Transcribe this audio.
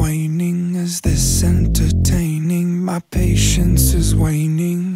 waning? Is this entertaining? My patience is waning.